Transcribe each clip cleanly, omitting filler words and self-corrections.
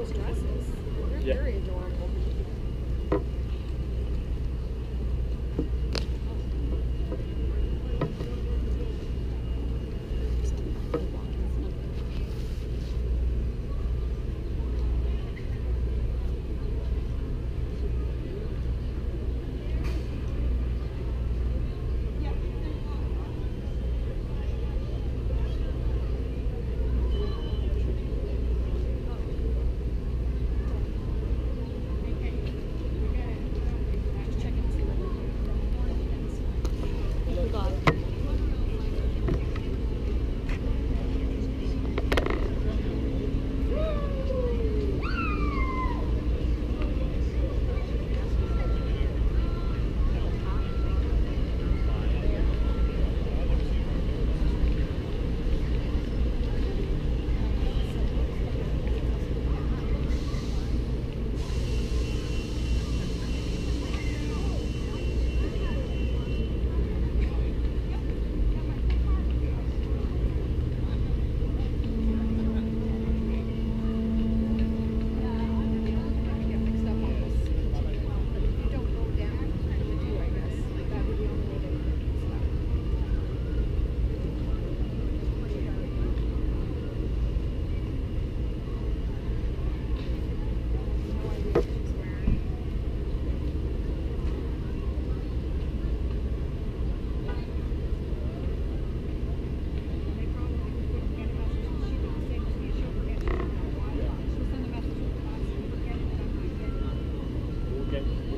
those dresses. They're very adorable.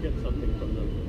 Get something from them.